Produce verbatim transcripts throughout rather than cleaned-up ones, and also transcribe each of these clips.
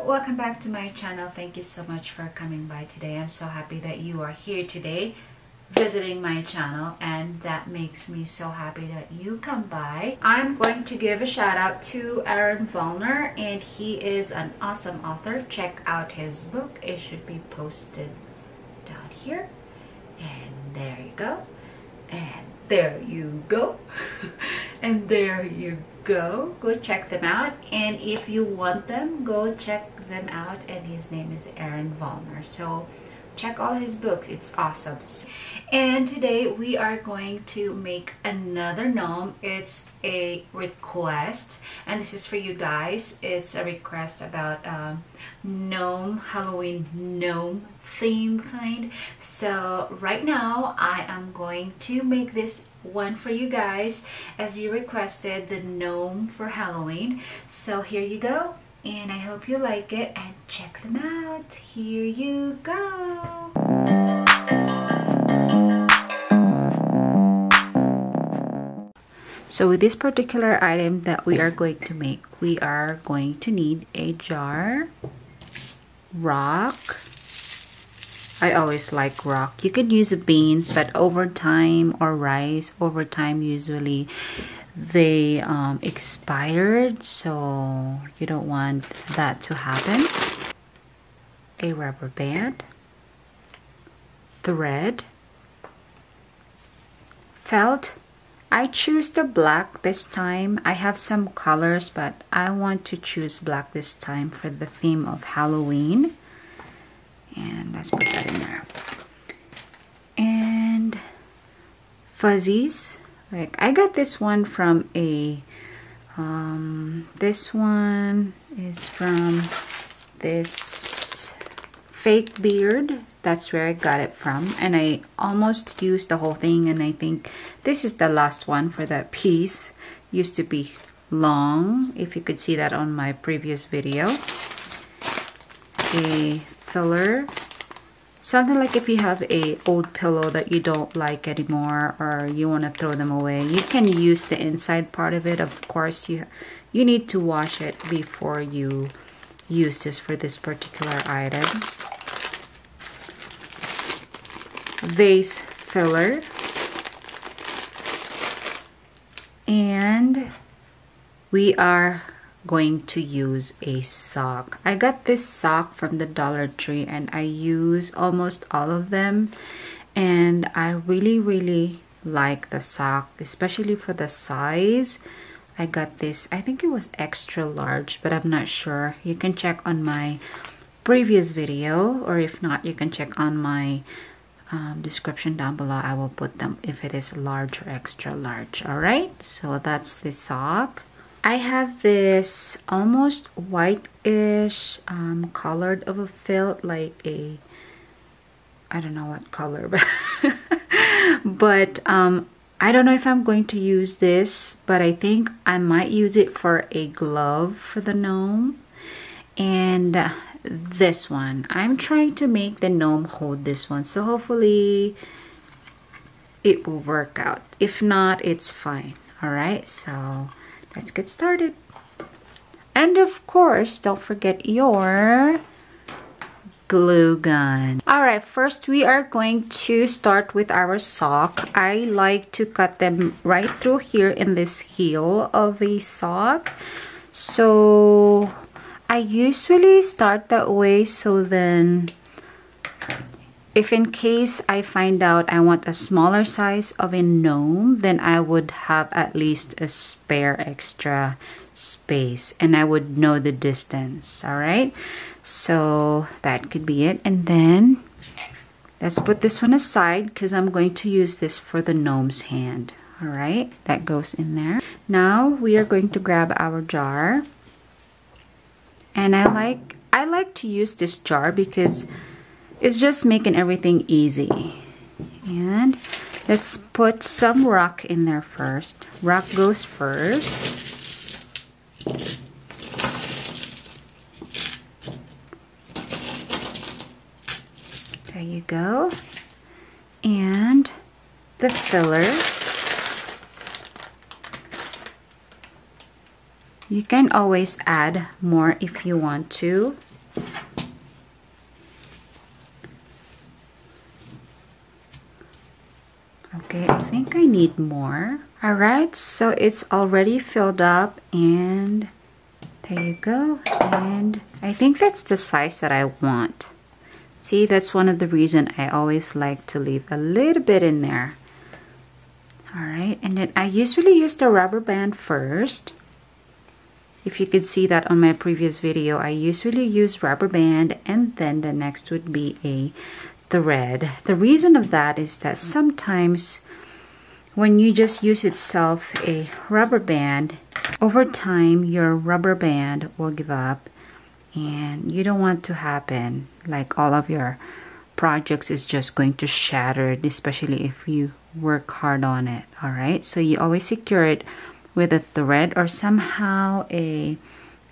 Hello, welcome back to my channel. Thank you so much for coming by today. I'm so happy that you are here today visiting my channel, and that makes me so happy that you come by. I'm going to give a shout out to Aaron Vollmer, and he is an awesome author. Check out his book. It should be posted down here, and there you go, and there you go, and there you go. Go, go check them out, and if you want them, go check them out. And his name is Aaron Vollmer, so check all his books. It's awesome. And today we are going to make another gnome. It's a request, and this is for you guys. It's a request about um, gnome, Halloween gnome theme kind. So right now I am going to make this one for you guys as you requested the gnome for Halloween. So here you go, and I hope you like it, and check them out. Here you go. So with this particular item that we are going to make, we are going to need a jar, rock. I always like rock. You could use beans, but over time, or rice, over time usually they um, expired, so you don't want that to happen. A rubber band, thread, felt. I choose the black this time. I have some colors, but I want to choose black this time for the theme of Halloween. And let's put that in there. And fuzzies. Like, I got this one from a um, this one is from this fake beard. That's where I got it from, and I almost used the whole thing, and I think this is the last one for that piece. Used to be long, if you could see that on my previous video. A filler, something like if you have a old pillow that you don't like anymore, or you want to throw them away, you can use the inside part of it. Of course, you you need to wash it before you use this for this particular item. Vase filler, and we are going to use a sock. I got this sock from the Dollar Tree, and I use almost all of them, and I really really like the sock, especially for the size. I got this, I think it was extra large, but I'm not sure. You can check on my previous video, or if not, you can check on my Um, description down below. I will put them if it is large or extra large. Alright, so that's the sock. I have this almost whitish um, colored of a felt, like a, I don't know what color, but, but um, I don't know if I'm going to use this, but I think I might use it for a glove for the gnome. And uh, this one, I'm trying to make the gnome hold this one, so hopefully it will work out. If not, it's fine. All right, so let's get started. And of course, don't forget your glue gun. All right, first we are going to start with our sock. I like to cut them right through here in this heel of the sock, so I usually start that way, so then if in case I find out I want a smaller size of a gnome, then I would have at least a spare extra space, and I would know the distance. Alright, so that could be it. And then let's put this one aside, because I'm going to use this for the gnome's hand. Alright, that goes in there. Now we are going to grab our jar. And I like I like to use this jar because it's just making everything easy. And let's put some rock in there first. Rock goes first. There you go. And the filler. You can always add more if you want to. think I need more. Alright, so it's already filled up, and there you go. And I think that's the size that I want. See, that's one of the reasons I always like to leave a little bit in there. Alright, and then I usually use the rubber band first. If you could see that on my previous video, I usually use rubber band, and then the next would be a thread. The reason of that is that sometimes when you just use itself a rubber band, over time your rubber band will give up, and you don't want to happen. Like, all of your projects is just going to shatter, especially if you work hard on it. Alright, so you always secure it with a thread or somehow a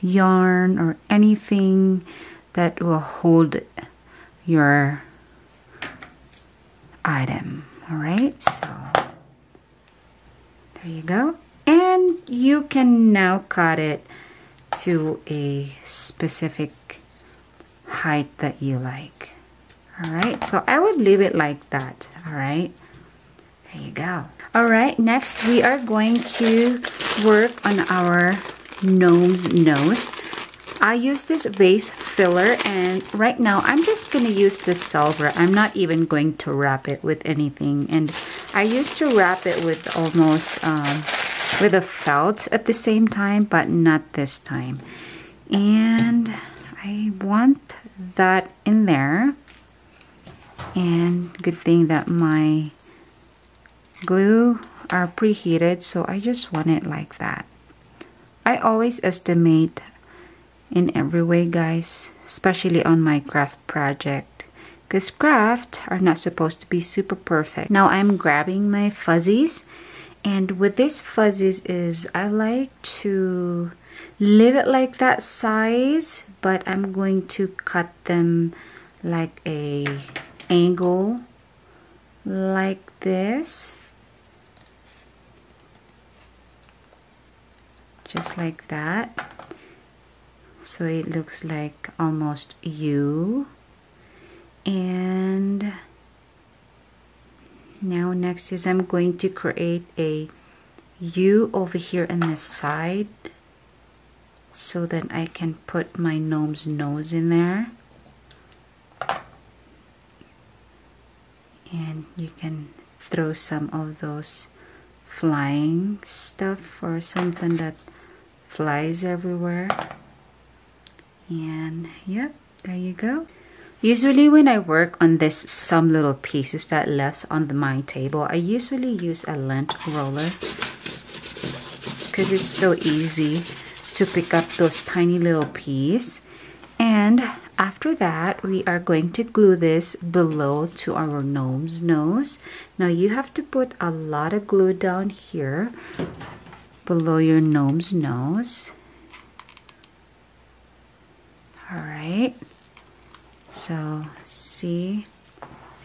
yarn or anything that will hold your item. Alright, so there you go. And you can now cut it to a specific height that you like. Alright, so I would leave it like that. Alright, there you go. Alright, next we are going to work on our gnome's nose. I use this vase filler, and right now I'm just going to use this solver. I'm not even going to wrap it with anything, and I used to wrap it with almost um, with a felt at the same time, but not this time. And I want that in there, and good thing that my glue are preheated, so I just want it like that. I always estimate in every way, guys, especially on my craft project, because crafts are not supposed to be super perfect. Now I'm grabbing my fuzzies, and with these fuzzies is I like to leave it like that size, but I'm going to cut them like a angle like this. Just like that, so it looks like almost U. And now next is I'm going to create a U over here on this side, so that I can put my gnome's nose in there. And you can throw some of those flying stuff or something that flies everywhere. And yep, there you go. Usually when I work on this, some little pieces that left on the, my table, I usually use a lint roller, because it's so easy to pick up those tiny little pieces. And after that, we are going to glue this below to our gnome's nose. Now you have to put a lot of glue down here below your gnome's nose. Alright, so see,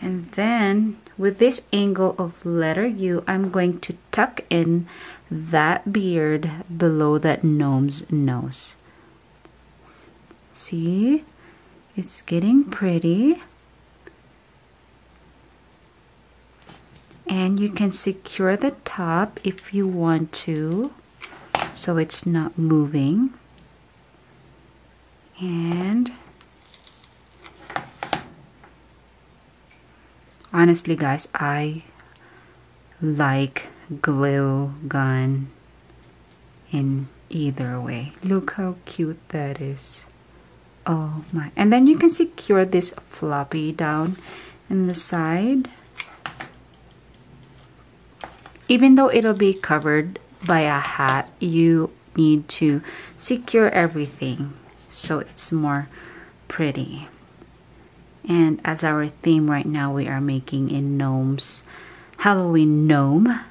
and then with this angle of letter U, I'm going to tuck in that beard below that gnome's nose. See, it's getting pretty, and you can secure the top if you want to, so it's not moving. And honestly, guys, I like glue gun in either way. Look how cute that is. Oh my. And then you can secure this floppy down in the side. Even though it'll be covered by a hat, you need to secure everything, so it's more pretty. And as our theme right now, we are making a gnome's Halloween gnome.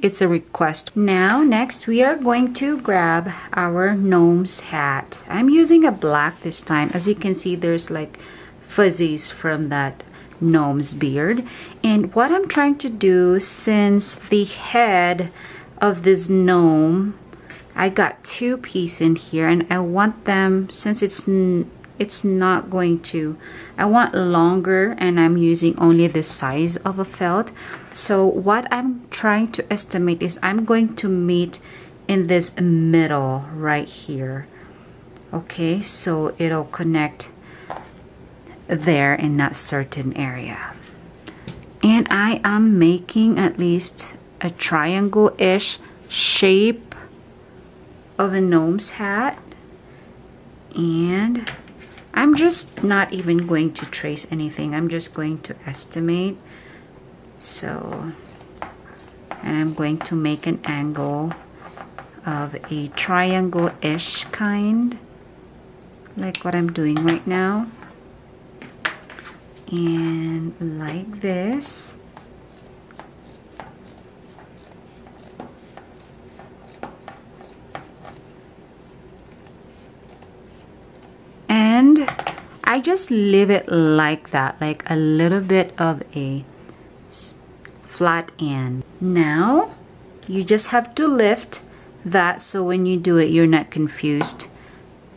It's a request. Now next we are going to grab our gnome's hat. I'm using a black this time. As you can see, there's like fuzzies from that gnome's beard. And what I'm trying to do, since the head of this gnome, I got two pieces in here, and I want them, since it's it's not going to. I want longer, and I'm using only the size of a felt. So what I'm trying to estimate is I'm going to meet in this middle right here. Okay, so it'll connect there in that certain area. And I am making at least a triangle-ish shape of a gnome's hat. And I'm just not even going to trace anything. I'm just going to estimate. So, and I'm going to make an angle of a triangle-ish kind, like what I'm doing right now. And like this. And I just leave it like that, like a little bit of a flat end. Now you just have to lift that so when you do it, you're not confused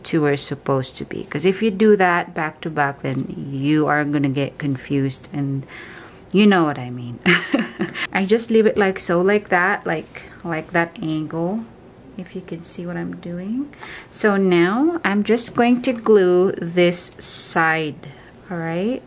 to where it's supposed to be. Because if you do that back to back, then you are gonna get confused, and you know what I mean. I just leave it like so, like that, like like that angle, if you can see what I'm doing. So now I'm just going to glue this side, all right?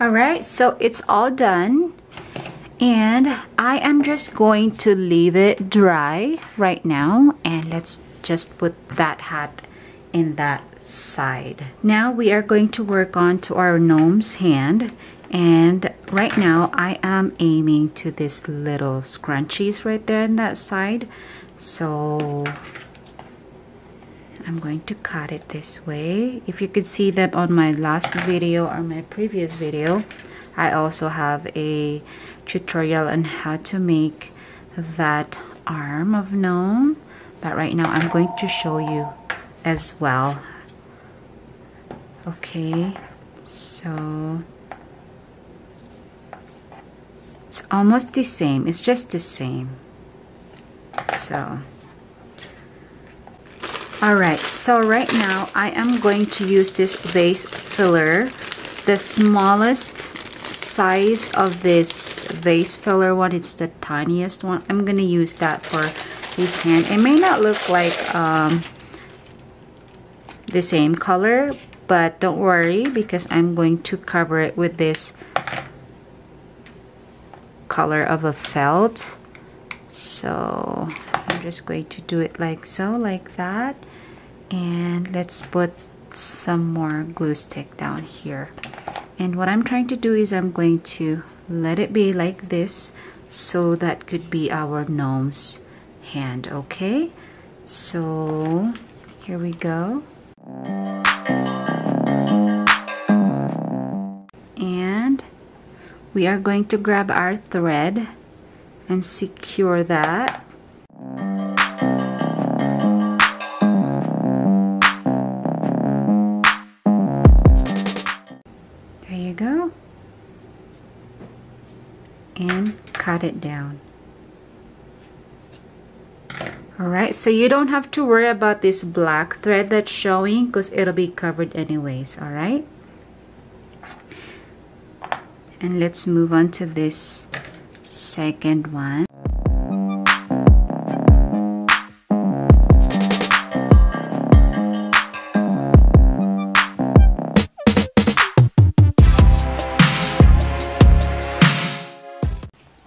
Alright, so it's all done, and I am just going to leave it dry right now, and let's just put that hat in that side. Now we are going to work on to our gnome's hand, and right now I am aiming to this little scrunchies right there on that side. So I'm going to cut it this way. If you could see them on my last video or my previous video, I also have a tutorial on how to make that arm of gnome that right now I'm going to show you as well. Okay, so it's almost the same, it's just the same. So alright, so right now I am going to use this vase filler. The smallest size of this vase filler one, it's the tiniest one. I'm going to use that for his hand. It may not look like um, the same color, but don't worry, because I'm going to cover it with this color of a felt. So I'm just going to do it like so, like that. And let's put some more glue stick down here. And what I'm trying to do is I'm going to let it be like this, so that could be our gnome's hand. Okay, so here we go. And we are going to grab our thread and secure that. There you go. And cut it down. Alright, so you don't have to worry about this black thread that's showing, because it'll be covered anyways, alright? And let's move on to this second one.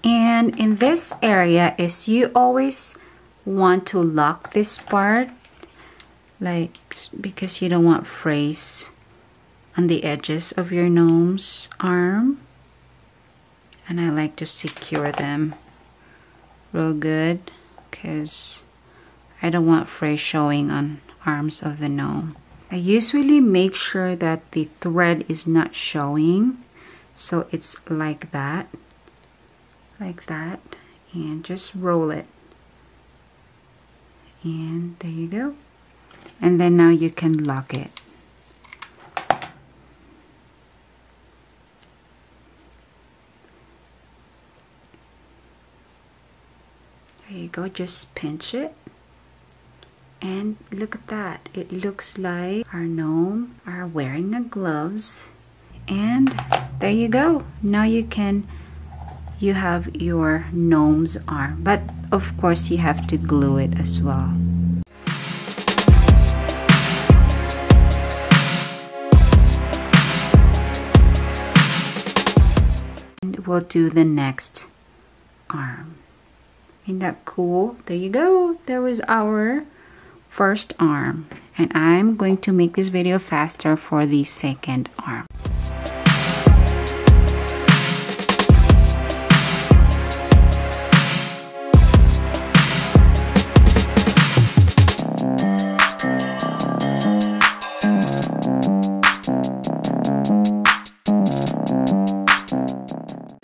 And in this area is you always want to lock this part, like, because you don't want frays on the edges of your gnome's arm. And I like to secure them real good, because I don't want fray showing on arms of the gnome. I usually make sure that the thread is not showing, so it's like that, like that, and just roll it, and there you go. And then now you can lock it. There you go, just pinch it. And look at that, it looks like our gnome are wearing the gloves. And there you go, now you can, you have your gnome's arm. But of course you have to glue it as well. And we'll do the next arm. Isn't that cool? There you go, there is our first arm, and I'm going to make this video faster for the second arm.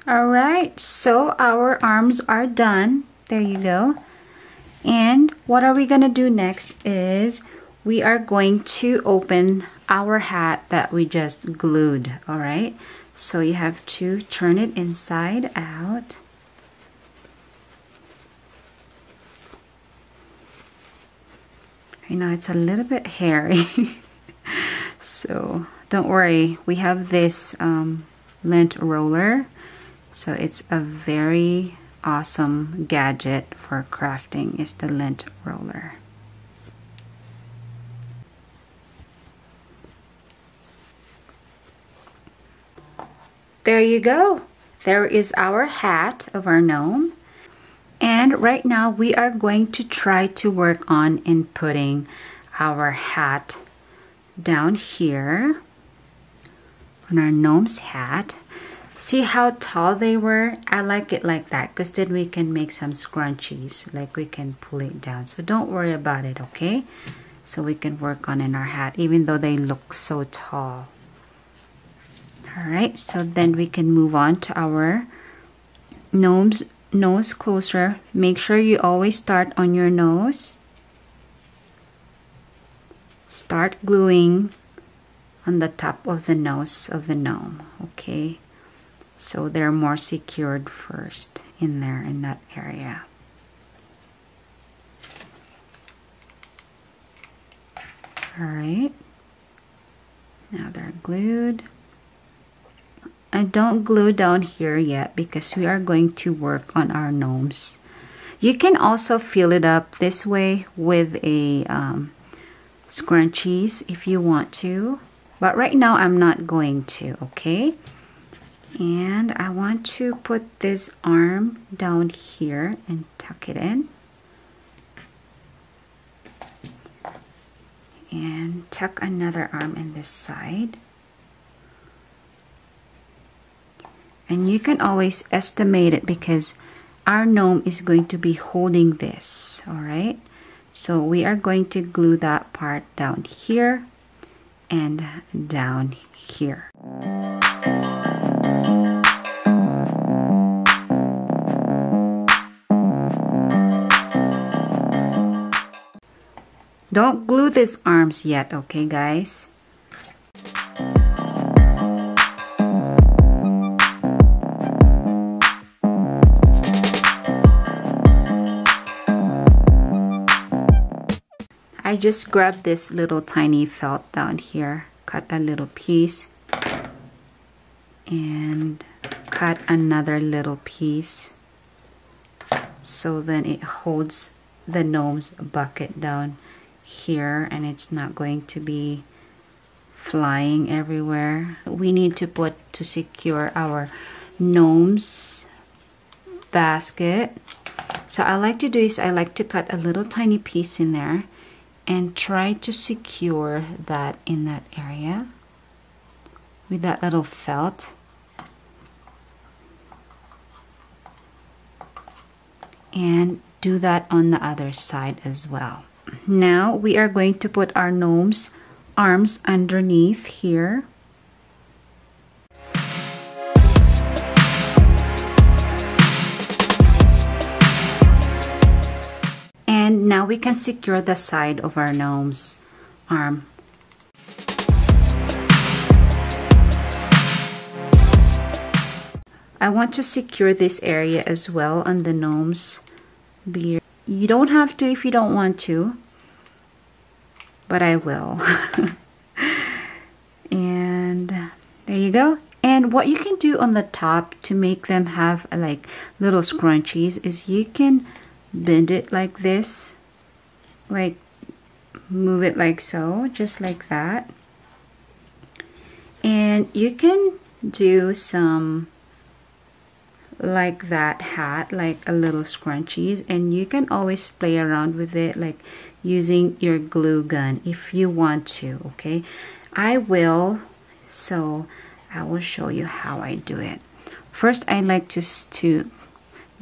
All right, so our arms are done. There you go. And what are we gonna do next is we are going to open our hat that we just glued. All right, so you have to turn it inside out. I know it's a little bit hairy, so don't worry. We have this um, lint roller, so it's a very awesome gadget for crafting is the lint roller. There you go. There is our hat of our gnome. And right now we are going to try to work on in putting our hat down here on our gnome's hat. See how tall they were? I like it like that because then we can make some scrunchies, like we can pull it down. So don't worry about it, okay? So we can work on in our hat even though they look so tall. Alright, so then we can move on to our gnome's nose closer. Make sure you always start on your nose. Start gluing on the top of the nose of the gnome, okay? So they're more secured first in there, in that area. All right, now they're glued. I don't glue down here yet because we are going to work on our gnomes. You can also fill it up this way with a um, scrunchies if you want to, but right now I'm not going to, okay? And I want to put this arm down here and tuck it in. And tuck another arm in this side. And you can always estimate it because our gnome is going to be holding this, all right? So we are going to glue that part down here and down here. Don't glue these arms yet, okay guys? I just grabbed this little tiny felt down here, cut a little piece, and cut another little piece so then it holds the gnome's bucket down here and it's not going to be flying everywhere. We need to put to secure our gnome's basket. So I like to do is I like to cut a little tiny piece in there and try to secure that in that area with that little felt. And do that on the other side as well. Now we are going to put our gnome's arms underneath here. Now we can secure the side of our gnome's arm. I want to secure this area as well on the gnome's beard. You don't have to if you don't want to, but I will. And there you go. And what you can do on the top to make them have like little scrunchies is you can bend it like this, like move it like so, just like that. And you can do some like that hat, like a little scrunchies, and you can always play around with it like using your glue gun if you want to. Okay, I will, so I will show you how I do it. First, I like to to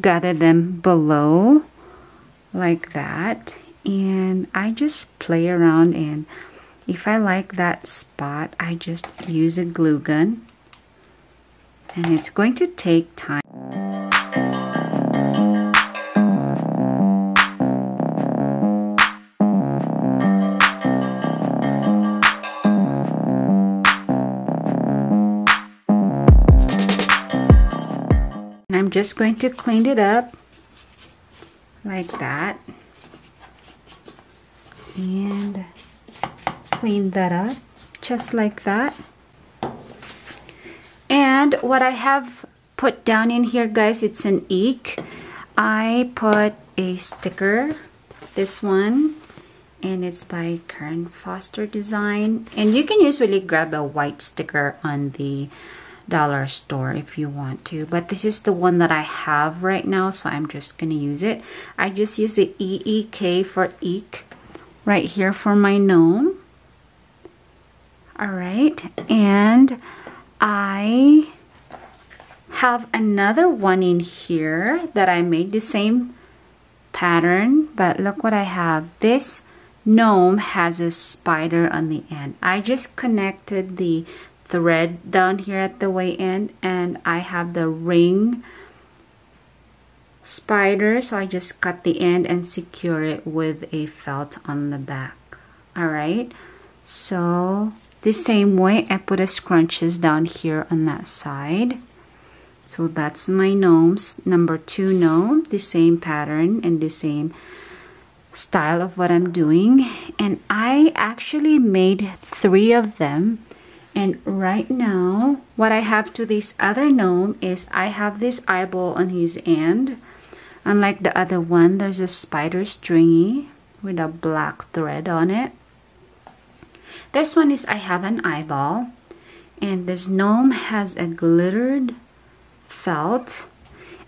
gather them below like that, and I just play around, and if I like that spot, I just use a glue gun, and it's going to take time. I'm just going to clean it up like that and clean that up just like that. And what I have put down in here, guys, it's an eek. I put a sticker, this one, and it's by Karen Foster Design, and you can usually grab a white sticker on the dollar store if you want to, but this is the one that I have right now, so I'm just gonna use it. I just use the E E K for eek right here for my gnome. All right, and I have another one in here that I made the same pattern, but look what I have. This gnome has a spider on the end. I just connected the thread down here at the way end, and I have the ring spider, so I just cut the end and secure it with a felt on the back. All right, so the same way I put a scrunches down here on that side. So that's my gnome's number two gnome, the same pattern and the same style of what I'm doing, and I actually made three of them. And right now, what I have to this other gnome is I have this eyeball on his end. Unlike the other one, there's a spider stringy with a black thread on it. This one is I have an eyeball. And this gnome has a glittered felt.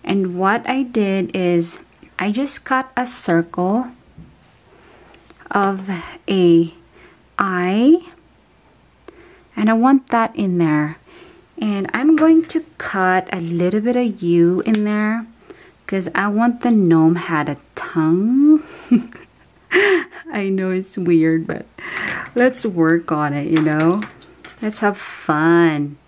And what I did is I just cut a circle of a eye. And I want that in there. And I'm going to cut a little bit of U in there because I want the gnome had a tongue. I know it's weird, but let's work on it, you know. Let's have fun.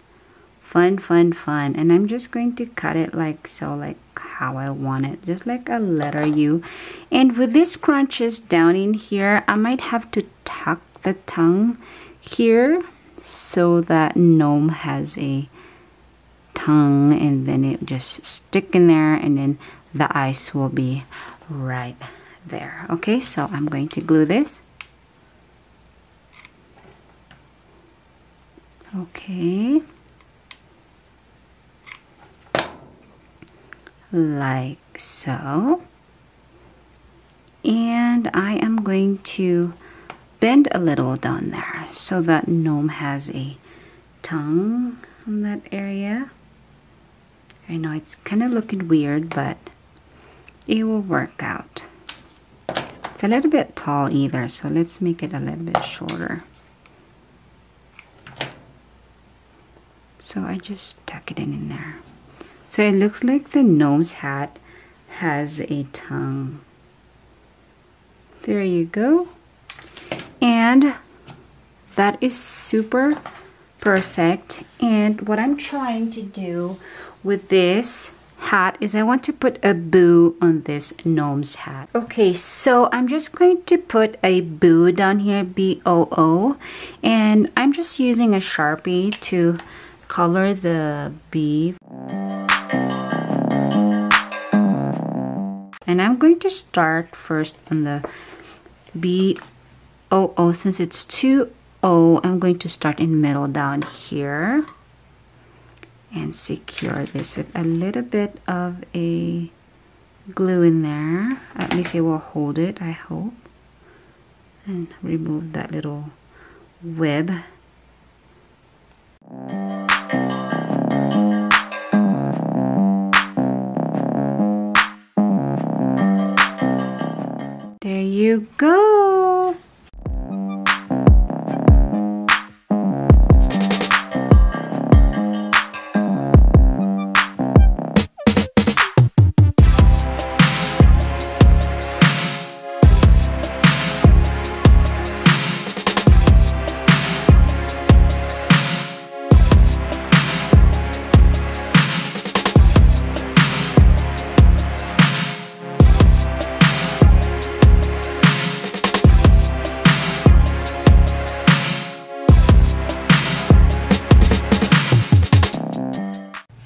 Fun, fun, fun. And I'm just going to cut it like so, like how I want it. Just like a letter U. And with these scrunches down in here, I might have to tuck the tongue here, so that gnome has a tongue, and then it just stick in there, and then the eyes will be right there. Okay, so I'm going to glue this. Okay, like so. And I am going to bend a little down there so that gnome has a tongue on that area. I know it's kind of looking weird, but it will work out. It's a little bit tall either, so let's make it a little bit shorter. So I just tuck it in, in there. So it looks like the gnome's hat has a tongue. There you go. And that is super perfect. And what I'm trying to do with this hat is I want to put a boo on this gnome's hat. Okay, so I'm just going to put a boo down here, B O O, and I'm just using a Sharpie to color the bee. And I'm going to start first on the B O O. Since it's two O, I'm going to start in middle down here and secure this with a little bit of a glue in there. At least it will hold it, I hope. And remove that little web. There you go.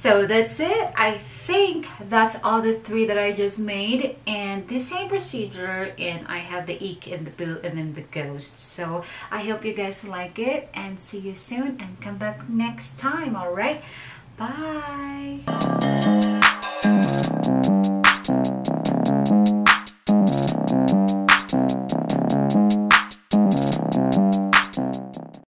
So that's it. I think that's all the three that I just made, and the same procedure, and I have the eek and the boo and then the ghost. So I hope you guys like it, and see you soon, and come back next time. All right, bye.